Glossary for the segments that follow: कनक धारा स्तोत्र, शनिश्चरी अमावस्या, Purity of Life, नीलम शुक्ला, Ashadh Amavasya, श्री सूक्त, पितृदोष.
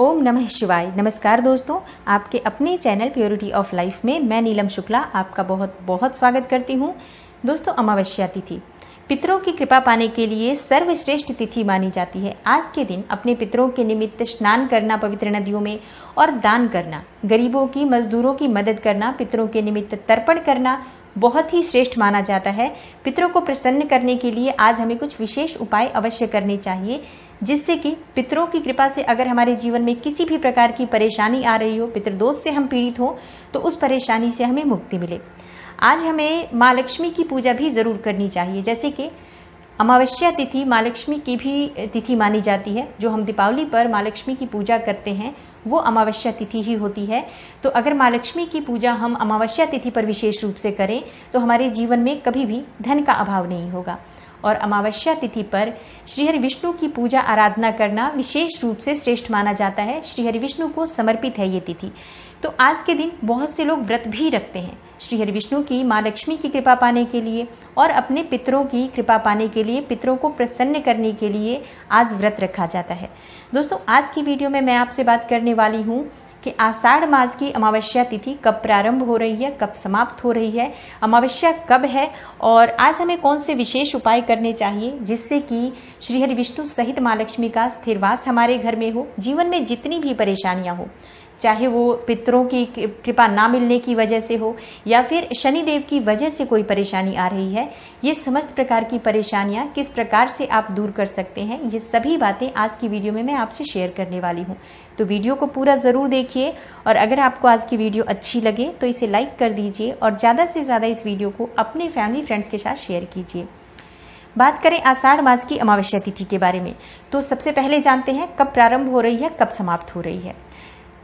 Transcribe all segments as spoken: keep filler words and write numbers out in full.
ओम नमः शिवाय। नमस्कार दोस्तों, आपके अपने चैनल प्योरिटी ऑफ लाइफ में मैं नीलम शुक्ला आपका बहुत बहुत स्वागत करती हूँ। दोस्तों, अमावस्या तिथि पितरों की कृपा पाने के लिए सर्वश्रेष्ठ तिथि मानी जाती है। आज के दिन अपने पितरों के निमित्त स्नान करना पवित्र नदियों में और दान करना, गरीबों की मजदूरों की मदद करना, पितरों के निमित्त तर्पण करना बहुत ही श्रेष्ठ माना जाता है। पितरों को प्रसन्न करने के लिए आज हमें कुछ विशेष उपाय अवश्य करने चाहिए, जिससे कि पितरों की कृपा से अगर हमारे जीवन में किसी भी प्रकार की परेशानी आ रही हो, पितृदोष से हम पीड़ित हो, तो उस परेशानी से हमें मुक्ति मिले। आज हमें माँ लक्ष्मी की पूजा भी ज़रूर करनी चाहिए। जैसे कि अमावस्या तिथि माँ लक्ष्मी की भी तिथि मानी जाती है। जो हम दीपावली पर माँ लक्ष्मी की पूजा करते हैं वो अमावस्या तिथि ही होती है। तो अगर माँ लक्ष्मी की पूजा हम अमावस्या तिथि पर विशेष रूप से करें तो हमारे जीवन में कभी भी धन का अभाव नहीं होगा। और अमावस्या तिथि पर श्रीहरि विष्णु की पूजा आराधना करना विशेष रूप से श्रेष्ठ माना जाता है। श्रीहरि विष्णु को समर्पित है ये तिथि। तो आज के दिन बहुत से लोग व्रत भी रखते हैं श्रीहरि विष्णु की माँ लक्ष्मी की कृपा पाने के लिए और अपने पितरों की कृपा पाने के लिए, पितरों को प्रसन्न करने के लिए आज व्रत रखा जाता है। दोस्तों, आज की वीडियो में मैं आपसे बात करने वाली हूँ कि आषाढ़ मास की अमावस्या तिथि कब प्रारंभ हो रही है, कब समाप्त हो रही है, अमावस्या कब है और आज हमें कौन से विशेष उपाय करने चाहिए जिससे कि श्रीहरि विष्णु सहित माँ लक्ष्मी का स्थिरवास हमारे घर में हो। जीवन में जितनी भी परेशानियां हो, चाहे वो पितरों की कृपा ना मिलने की वजह से हो या फिर शनिदेव की वजह से कोई परेशानी आ रही है, ये समस्त प्रकार की परेशानियां किस प्रकार से आप दूर कर सकते हैं, ये सभी बातें आज की वीडियो में मैं आपसे शेयर करने वाली हूं। तो वीडियो को पूरा ज़रूर देखिए और अगर आपको आज की वीडियो अच्छी लगे तो इसे लाइक कर दीजिए और ज़्यादा से ज़्यादा इस वीडियो को अपने फैमिली फ्रेंड्स के साथ शेयर कीजिए। बात करें आषाढ़ मास की अमावस्या तिथि के बारे में, तो सबसे पहले जानते हैं कब प्रारंभ हो रही है, कब समाप्त हो रही है।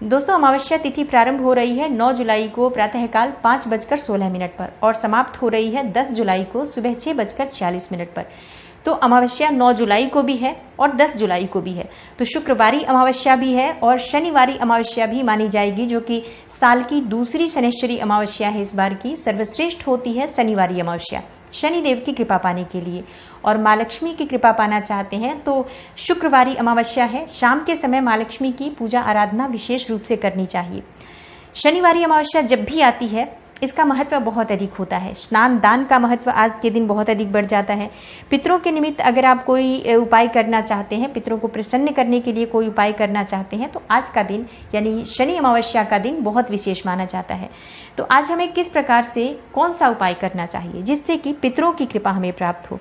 दोस्तों, अमावस्या तिथि प्रारंभ हो रही है नौ जुलाई को प्रातःकाल पाँच बजकर सोलह मिनट पर और समाप्त हो रही है दस जुलाई को सुबह छः बजकर छियालीस मिनट पर। तो अमावस्या नौ जुलाई को भी है और दस जुलाई को भी है। तो शुक्रवारी अमावस्या भी है और शनिवारी अमावस्या भी मानी जाएगी, जो कि साल की दूसरी शनैश्चरी अमावस्या है। इस बार की सर्वश्रेष्ठ होती है शनिवारी अमावस्या, शनिदेव की कृपा पाने के लिए। और माँ लक्ष्मी की कृपा पाना चाहते हैं तो शुक्रवारी अमावस्या है, शाम के समय माँ लक्ष्मी की पूजा आराधना विशेष रूप से करनी चाहिए। शनिवारी अमावस्या जब भी आती है इसका महत्व बहुत अधिक होता है। स्नान दान का महत्व आज के दिन बहुत अधिक बढ़ जाता है। पितरों के निमित्त अगर आप कोई उपाय करना चाहते हैं, पितरों को प्रसन्न करने के लिए कोई उपाय करना चाहते हैं, तो आज का दिन यानी शनि अमावस्या का दिन बहुत विशेष माना जाता है। तो आज हमें किस प्रकार से कौन सा उपाय करना चाहिए जिससे कि पितरों की कृपा हमें प्राप्त हो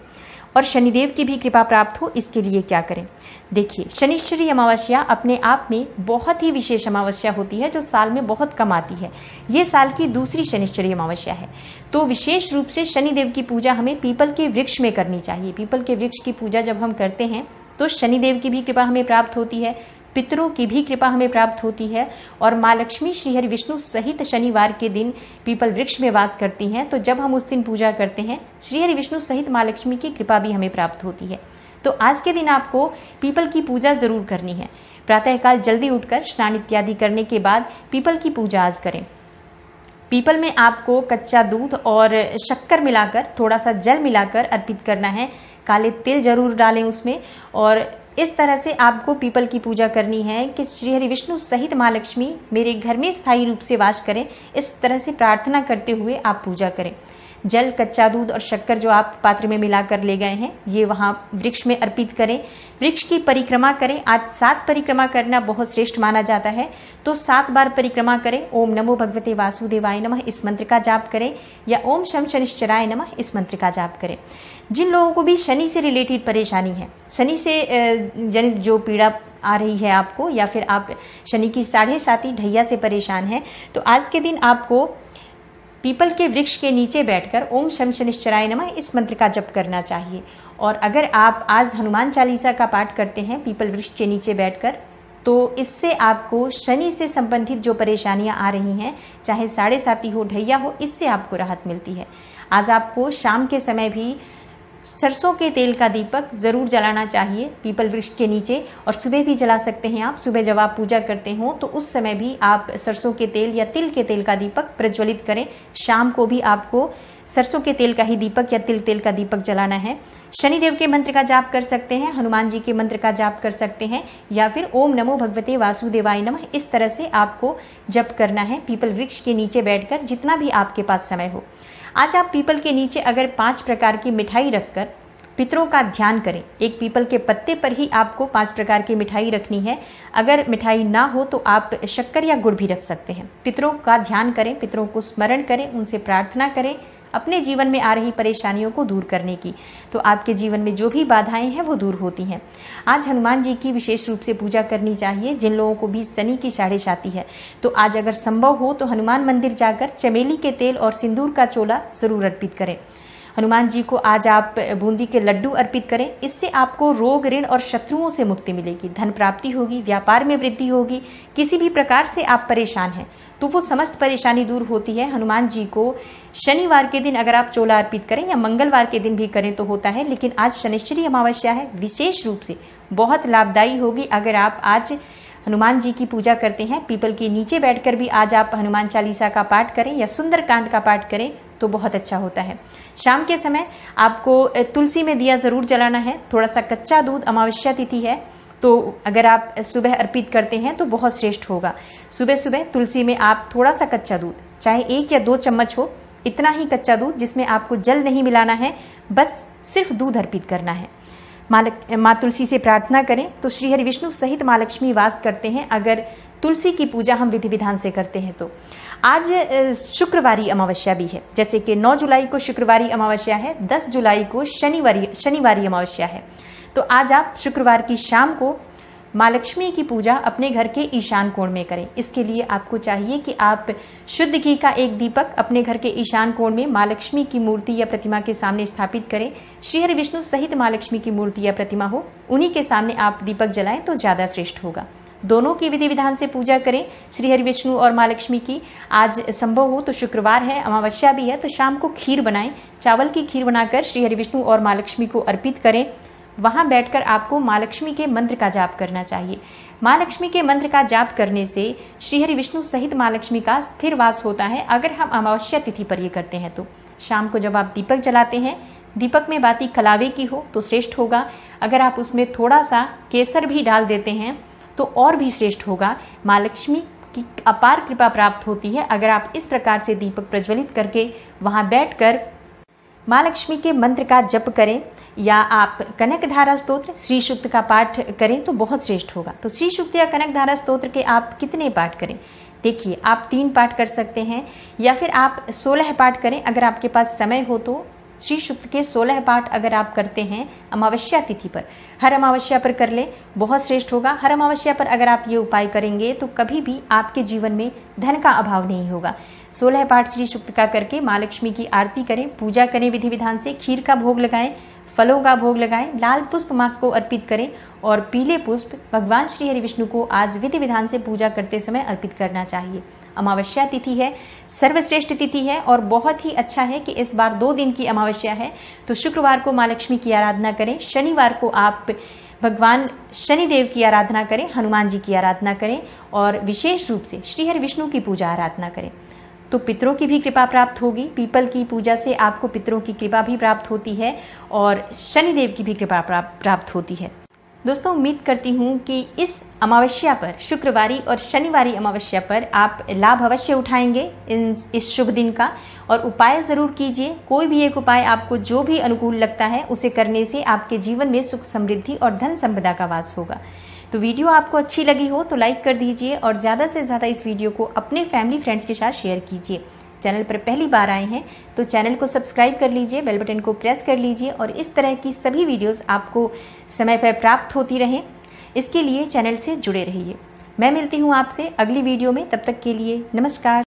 और शनिदेव की भी कृपा प्राप्त हो, इसके लिए क्या करें। देखिए, शनिश्चरी अमावस्या अपने आप में बहुत ही विशेष अमावस्या होती है जो साल में बहुत कम आती है। ये साल की दूसरी शनिश्चरी अमावस्या है। तो विशेष रूप से शनिदेव की पूजा हमें पीपल के वृक्ष में करनी चाहिए। पीपल के वृक्ष की पूजा जब हम करते हैं तो शनिदेव की भी कृपा हमें प्राप्त होती है, पितरों की भी कृपा हमें प्राप्त होती है और माँ लक्ष्मी श्रीहरि विष्णु सहित शनिवार के दिन पीपल वृक्ष में वास करती हैं। तो जब हम उस दिन पूजा करते हैं, श्रीहरि विष्णु सहित माँ लक्ष्मी की कृपा भी हमें प्राप्त होती है। तो आज के दिन आपको पीपल की पूजा ज़रूर करनी है। प्रातःकाल जल्दी उठकर स्नान इत्यादि करने के बाद पीपल की पूजा आज करें। पीपल में आपको कच्चा दूध और शक्कर मिलाकर, थोड़ा सा जल मिलाकर अर्पित करना है। काले तिल जरूर डालें उसमें और इस तरह से आपको पीपल की पूजा करनी है कि श्रीहरि विष्णु सहित माँ लक्ष्मी मेरे घर में स्थायी रूप से वास करें, इस तरह से प्रार्थना करते हुए आप पूजा करें। जल, कच्चा दूध और शक्कर जो आप पात्र में मिलाकर ले गए हैं, ये वहाँ वृक्ष में अर्पित करें। वृक्ष की परिक्रमा करें। आज सात परिक्रमा करना बहुत श्रेष्ठ माना जाता है। तो सात बार परिक्रमा करें। ओम नमो भगवते वासुदेवाय नमः इस मंत्र का जाप करें या ओम शम शनिश्चराय नमः इस मंत्र का जाप करें। जिन लोगों को भी शनि से रिलेटेड परेशानी है, शनि से जनित जो पीड़ा आ रही है आपको, या फिर आप शनि की साढ़े साती ढैया से परेशान हैं, तो आज के दिन आपको पीपल के वृक्ष के नीचे बैठकर ओम शम शनिश्चराय नमः इस मंत्र का जप करना चाहिए। और अगर आप आज हनुमान चालीसा का पाठ करते हैं पीपल वृक्ष के नीचे बैठकर, तो इससे आपको शनि से संबंधित जो परेशानियां आ रही हैं, चाहे साढ़े साती हो, ढैया हो, इससे आपको राहत मिलती है। आज आपको शाम के समय भी सरसों के तेल का दीपक ज़रूर जलाना चाहिए पीपल वृक्ष के नीचे, और सुबह भी जला सकते हैं आप। सुबह जब आप पूजा करते हो तो उस समय भी आप सरसों के तेल या तिल के तेल का दीपक प्रज्वलित करें। शाम को भी आपको सरसों के तेल का ही दीपक या तिल तेल का दीपक जलाना है। शनिदेव के मंत्र का जाप कर सकते हैं, हनुमान जी के मंत्र का जाप कर सकते हैं, या फिर ओम नमो भगवते वासुदेवाय नमः, इस तरह से आपको जप करना है पीपल वृक्ष के नीचे बैठकर, जितना भी आपके पास समय हो। आज आप पीपल के नीचे अगर पाँच प्रकार की मिठाई रखकर पितरों का ध्यान करें। एक पीपल के पत्ते पर ही आपको पांच प्रकार की मिठाई रखनी है। अगर मिठाई ना हो तो आप शक्कर या गुड़ भी रख सकते हैं। पितरों का ध्यान करें, पितरों को स्मरण करें, उनसे प्रार्थना करें अपने जीवन में आ रही परेशानियों को दूर करने की, तो आपके जीवन में जो भी बाधाएं हैं वो दूर होती हैं। आज हनुमान जी की विशेष रूप से पूजा करनी चाहिए। जिन लोगों को भी शनि की साजिश आती है तो आज अगर संभव हो तो हनुमान मंदिर जाकर चमेली के तेल और सिंदूर का चोला जरूर अर्पित करें। हनुमान जी को आज आप बूंदी के लड्डू अर्पित करें, इससे आपको रोग, ऋण और शत्रुओं से मुक्ति मिलेगी, धन प्राप्ति होगी, व्यापार में वृद्धि होगी। किसी भी प्रकार से आप परेशान हैं तो वो समस्त परेशानी दूर होती है। हनुमान जी को शनिवार के दिन अगर आप चोला अर्पित करें या मंगलवार के दिन भी करें तो होता है, लेकिन आज शनिश्चरी अमावस्या है, विशेष रूप से बहुत लाभदायी होगी अगर आप आज हनुमान जी की पूजा करते हैं। पीपल के नीचे बैठकर भी आज आप हनुमान चालीसा का पाठ करें या सुंदरकांड का पाठ करें तो बहुत अच्छा होता है। शाम के समय आपको तुलसी में दिया ज़रूर जलाना है, थोड़ा सा कच्चा दूध, अमावस्या तिथि है तो अगर आप सुबह अर्पित करते हैं तो बहुत श्रेष्ठ होगा। सुबह सुबह तुलसी में आप थोड़ा सा कच्चा दूध, चाहे एक या दो चम्मच हो, इतना ही कच्चा दूध जिसमें आपको जल नहीं मिलाना है, बस सिर्फ दूध अर्पित करना है। माँ तुलसी से प्रार्थना करें तो श्रीहरि विष्णु सहित माँ लक्ष्मी वास करते हैं अगर तुलसी की पूजा हम विधि विधान से करते हैं तो। आज शुक्रवारी अमावस्या भी है, जैसे कि नौ जुलाई को शुक्रवारी अमावस्या है, दस जुलाई को शनिवारी शनिवारी अमावस्या है। तो आज आप शुक्रवार की शाम को माँ लक्ष्मी की पूजा अपने घर के ईशान कोण में करें। इसके लिए आपको चाहिए कि आप शुद्ध घी का एक दीपक अपने घर के ईशान कोण में माँ लक्ष्मी की मूर्ति या प्रतिमा के सामने स्थापित करें। श्रीहरि विष्णु सहित माँ लक्ष्मी की मूर्ति या प्रतिमा हो, उन्हीं के सामने आप दीपक जलाएं तो ज़्यादा श्रेष्ठ होगा। दोनों की विधि विधान से पूजा करें, श्रीहरि विष्णु और माँ लक्ष्मी की। आज संभव हो तो शुक्रवार है, अमावस्या भी है, तो शाम को खीर बनाएं, चावल की खीर बनाकर श्रीहरि विष्णु और माँ लक्ष्मी को अर्पित करें। वहाँ बैठकर आपको माँ लक्ष्मी के मंत्र का जाप करना चाहिए। माँ लक्ष्मी के मंत्र का जाप करने से श्रीहरि विष्णु सहित माँ लक्ष्मी का स्थिर वास होता है अगर हम अमावस्या तिथि पर ये करते हैं तो। शाम को जब आप दीपक जलाते हैं, दीपक में बाती खलावे की हो तो श्रेष्ठ होगा। अगर आप उसमें थोड़ा सा केसर भी डाल देते हैं तो और भी श्रेष्ठ होगा। माँ लक्ष्मी की अपार कृपा प्राप्त होती है अगर आप इस प्रकार से दीपक प्रज्वलित करके वहाँ बैठकर माँ लक्ष्मी के मंत्र का जप करें, या आप कनक धारा स्तोत्र, श्री सूक्त का पाठ करें तो बहुत श्रेष्ठ होगा। तो श्री सूक्त या कनक धारा स्तोत्र के आप कितने पाठ करें? देखिए, आप तीन पाठ कर सकते हैं या फिर आप सोलह पाठ करें अगर आपके पास समय हो तो। श्री सूक्त के सोलह पाठ अगर आप करते हैं अमावस्या तिथि पर, हर अमावस्या पर कर लें, बहुत श्रेष्ठ होगा। हर अमावस्या पर अगर आप ये उपाय करेंगे तो कभी भी आपके जीवन में धन का अभाव नहीं होगा। सोलह पाठ श्री सूक्त का करके माँ लक्ष्मी की आरती करें, पूजा करें विधि विधान से, खीर का भोग लगाएं, फलों का भोग लगाएं, लाल पुष्प माँ को अर्पित करें और पीले पुष्प भगवान श्री हरि विष्णु को आज विधि विधान से पूजा करते समय अर्पित करना चाहिए। अमावस्या तिथि है, सर्वश्रेष्ठ तिथि है और बहुत ही अच्छा है कि इस बार दो दिन की अमावस्या है। तो शुक्रवार को माँ लक्ष्मी की आराधना करें, शनिवार को आप भगवान शनिदेव की आराधना करें, हनुमान जी की आराधना करें और विशेष रूप से श्रीहरि विष्णु की पूजा आराधना करें तो पितरों की भी कृपा प्राप्त होगी। पीपल की पूजा से आपको पितरों की कृपा भी प्राप्त होती है और शनिदेव की भी कृपा प्राप्त होती है। दोस्तों, उम्मीद करती हूँ कि इस अमावस्या पर, शुक्रवारी और शनिवारी अमावस्या पर आप लाभ अवश्य उठाएंगे इन इस शुभ दिन का, और उपाय ज़रूर कीजिए। कोई भी एक उपाय आपको जो भी अनुकूल लगता है उसे करने से आपके जीवन में सुख, समृद्धि और धन संपदा का वास होगा। तो वीडियो आपको अच्छी लगी हो तो लाइक कर दीजिए और ज़्यादा से ज़्यादा इस वीडियो को अपने फैमिली फ्रेंड्स के साथ शेयर कीजिए। चैनल पर पहली बार आए हैं तो चैनल को सब्सक्राइब कर लीजिए, बेल बटन को प्रेस कर लीजिए और इस तरह की सभी वीडियोस आपको समय पर प्राप्त होती रहें, इसके लिए चैनल से जुड़े रहिए। मैं मिलती हूँ आपसे अगली वीडियो में, तब तक के लिए नमस्कार।